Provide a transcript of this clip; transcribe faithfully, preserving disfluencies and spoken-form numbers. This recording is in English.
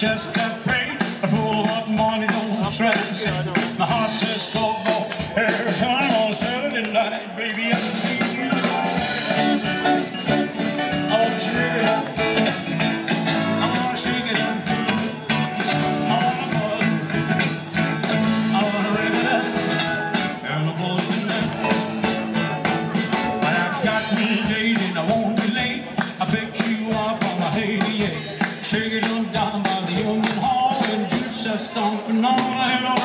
just a pain, a fool of money, no stress. My heart says go go every time on Saturday night, baby. I'm feeling I want to live it up, I want to shake it up, I want to love it, I want to rip it up, and I'm losing it. But I've got me dating, I won't be late. I pick you up on my eighty-eight. Shake it on down by the Union Hall and you just stomping on.